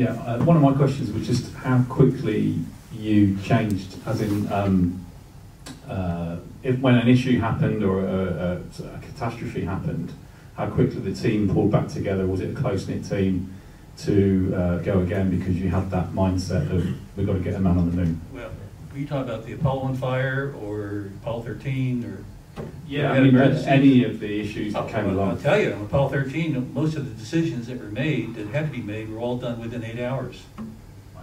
Yeah, one of my questions was just how quickly you changed, as in when an issue happened or a catastrophe happened, how quickly the team pulled back together. Was it a close-knit team to go again because you had that mindset of we've got to get a man on the moon? Well, are you talking about the Apollo 1 fire or Apollo 13 or? Yeah, I mean, any of the issues that came along. I'll tell you, on Apollo 13, most of the decisions that were made, that had to be made, were all done within 8 hours. Wow.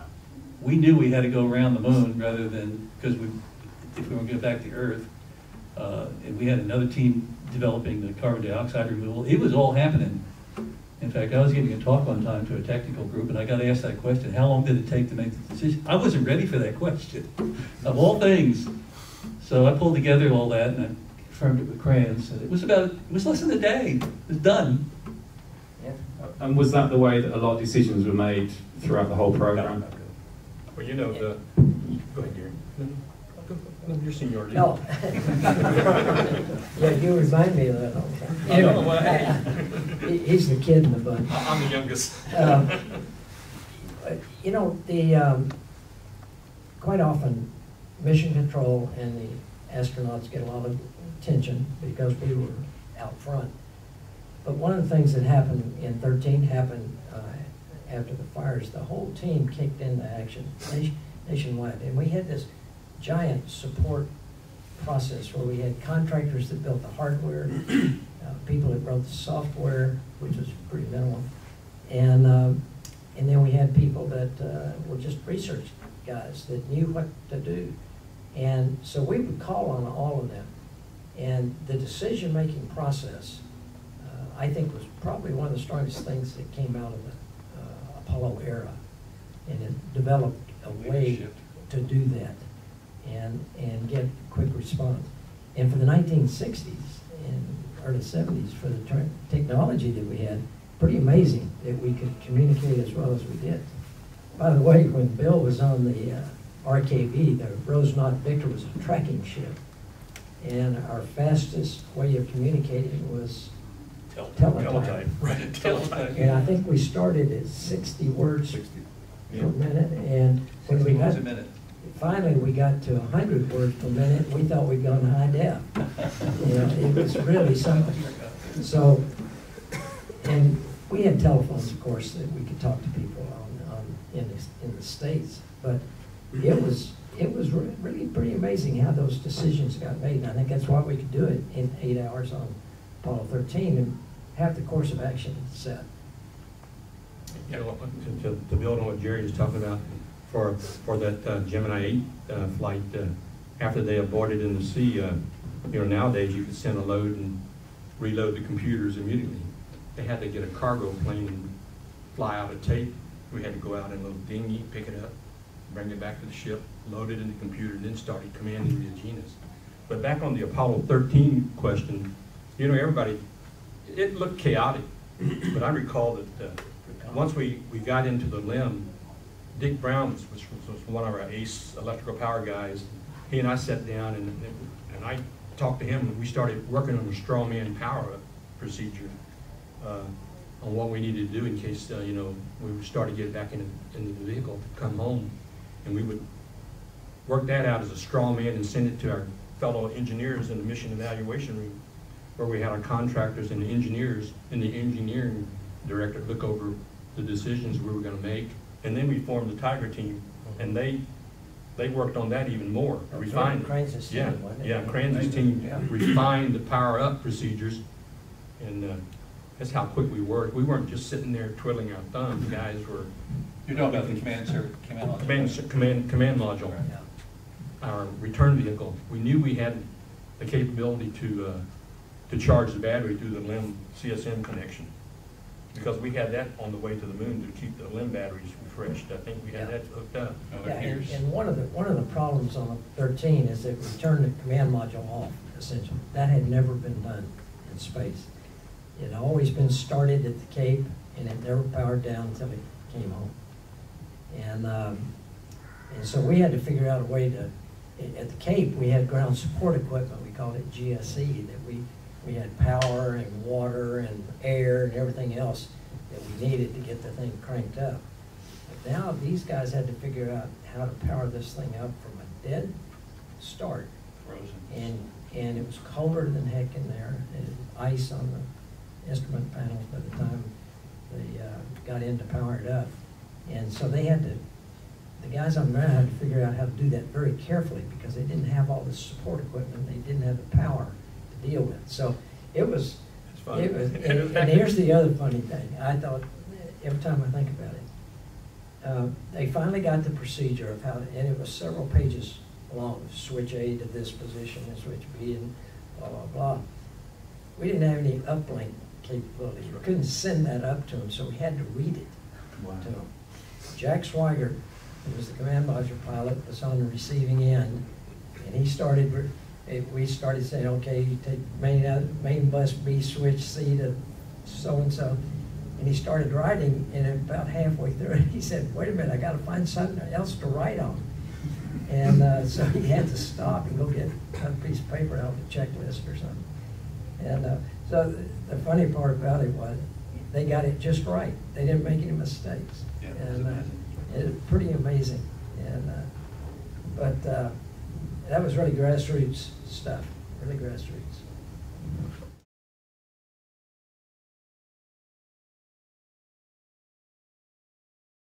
We knew we had to go around the moon rather than, because if we were going to get back to Earth, and we had another team developing the carbon dioxide removal. It was all happening. In fact, I was giving a talk one time to a technical group, and I got asked that question, how long did it take to make the decision? I wasn't ready for that question, of all things. So I pulled together all that, and I confirmed it with crayons. It was less than a day. It was done. Yeah. And was that the way that a lot of decisions were made throughout the whole program? No. Well, you know, go ahead, Jerry. No, your seniority. No. Yeah, you remind me of that all the time. Anyway, no, he's the kid in the bunch. I'm the youngest. You know, quite often, mission control and the astronauts get a lot of attention because we were out front. But one of the things that happened in 13 happened after the fires. The whole team kicked into action nationwide. And we had this giant support process where we had contractors that built the hardware, people that wrote the software, which was pretty minimal, and then we had people that were just research guys that knew what to do. And so we would call on all of them. And the decision-making process, I think, was probably one of the strongest things that came out of the Apollo era. And it developed a way to do that and get quick response. And for the 1960s and early 70s, for the technology that we had, pretty amazing that we could communicate as well as we did. By the way, when Bill was on the RKV, the Rose Victor was a tracking ship. And our fastest way of communicating was teletype. Right, teletype. And I think we started at 60 words per minute, and when we got finally we got to 100 words per minute, we thought we'd gone high def. You know, it was really something. So, and we had telephones, of course, that we could talk to people in the States, but it was. It was really pretty amazing how those decisions got made, and I think that's why we could do it in 8 hours on Apollo 13 and have the course of action set. Yeah, well, to build on what Jerry was talking about, for that Gemini 8 flight, after they aborted in the sea, you know, nowadays you could send a load and reload the computers immediately. They had to get a cargo plane and fly out a tape. We had to go out in a little dinghy, pick it up, bring it back to the ship, load it in the computer, and then started commanding the Agenas. But back on the Apollo 13 question, you know, everybody, it looked chaotic, but I recall that once we got into the LEM, Dick Brown was one of our ace electrical power guys. He and I sat down, and I talked to him, and we started working on a straw man power procedure on what we needed to do in case, you know, we started to get back in the vehicle to come home, and we would work that out as a straw man and send it to our fellow engineers in the mission evaluation room, where we had our contractors and the engineers and the engineering director look over the decisions we were going to make. And then we formed the Tiger team, and they worked on that even more, refined it. Cranes' team, yeah, Cranes' team refined the power-up procedures, and that's how quick we worked. We weren't just sitting there twiddling our thumbs. The guys were... You're talking about the command module. Right. Yeah. Our return vehicle. We knew we had the capability to charge the battery through the LEM CSM connection, because we had that on the way to the moon to keep the LEM batteries refreshed. I think we had that hooked up. Yeah, and one of the problems on 13 is that we turned the command module off. Essentially, that had never been done in space. It had always been started at the Cape, and it never powered down until it came home. And so we had to figure out a way to, at the Cape, we had ground support equipment, we called it GSE, that we had power and water and air and everything else that we needed to get the thing cranked up. But now these guys had to figure out how to power this thing up from a dead start. Frozen. And it was colder than heck in there, and ice on the instrument panels by the time they got in to power it up. And so they had to, the guys on the ground had to figure out how to do that very carefully because they didn't have all the support equipment, they didn't have the power to deal with. So it was, and here's the other funny thing. I thought, every time I think about it, they finally got the procedure of how to, and it was several pages long, switch A to this position and switch B and blah, blah, blah. We didn't have any uplink capabilities. We couldn't send that up to them, so we had to read it to them. Jack Swigert, who was the command module pilot, was on the receiving end, and he started, we started saying, okay, you take main bus B, switch C to so-and-so. And he started writing, and about halfway through it, he said, wait a minute, I gotta find something else to write on. And so he had to stop and go get a piece of paper out of the checklist or something. And so the funny part about it was they got it just right. They didn't make any mistakes. Yeah, and it was pretty amazing. And but that was really grassroots stuff, really grassroots.